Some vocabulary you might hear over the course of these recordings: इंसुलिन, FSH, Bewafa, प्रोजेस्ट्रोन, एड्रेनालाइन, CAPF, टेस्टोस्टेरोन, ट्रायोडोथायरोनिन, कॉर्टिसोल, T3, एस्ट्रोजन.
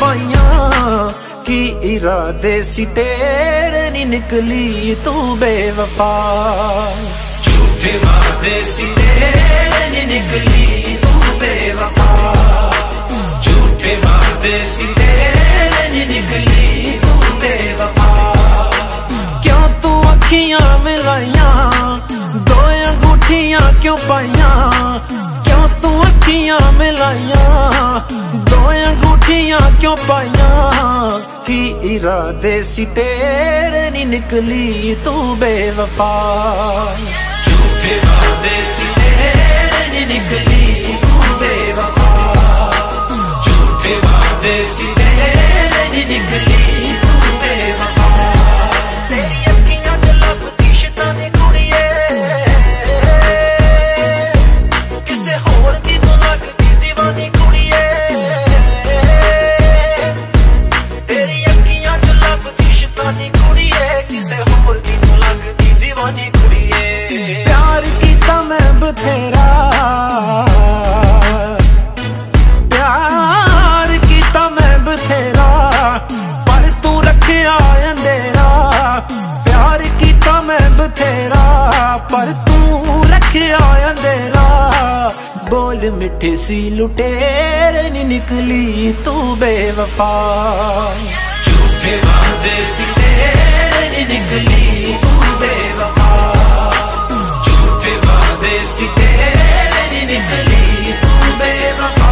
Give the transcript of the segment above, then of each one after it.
पाइया कि इरादे सी तेरे नी निकली तू बेवफा। झूठे वादे सी तेरे नी निकली तू बेवफा। झूठे वादे सी तेरे नी निकली तू बेवफा। क्यों तू अखियां मिलाइया दो अंगूठियां क्यों पाइया। क्यों तू अखियां मिलाइया दो अंगूठियां क्यों पाइया कि इरादे सी तेरे नी निकली तू बेवफा। झूठे वादे सी तेरे नी निकली तू बेवफा। झूठे वादे सी तेरे नी निकली तू बेवफा। तेरी अखियां गलबती शैतानी कुड़िए किसे होर दी तू लगदी दीवानी कुड़िए। पर तू रखिया अंधेरा। बोल मिठे सी लुटेर नी निकली तू बेवफा। झूठे वादे सी तेरे नी निकली तू बेवफा। झूठे वादे सी तेरे नी निकली तू बेवफा।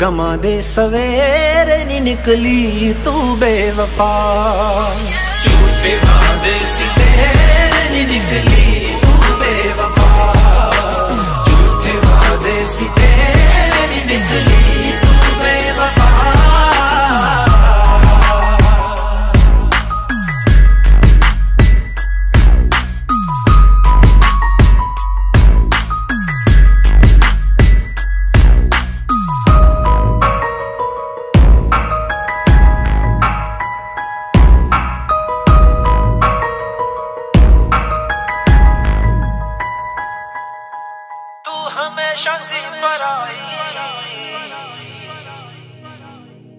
गमा दे सवेरे नी निकली तू बेवफा। झूठे वादे सी तेरे नी निकली तू बेवफा। झूठे वादे सी तेरे नी निकली तू बेवफा।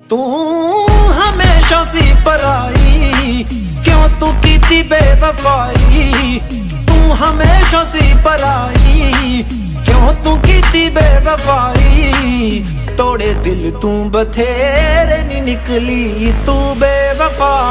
तू हमेशा सी पराई क्यों तू कीती बेवफाई। तू हमेशा सी पराई क्यों तू कीती बेवफाई। तोड़े दिल तू बथेरे नी निकली तू बेवफा।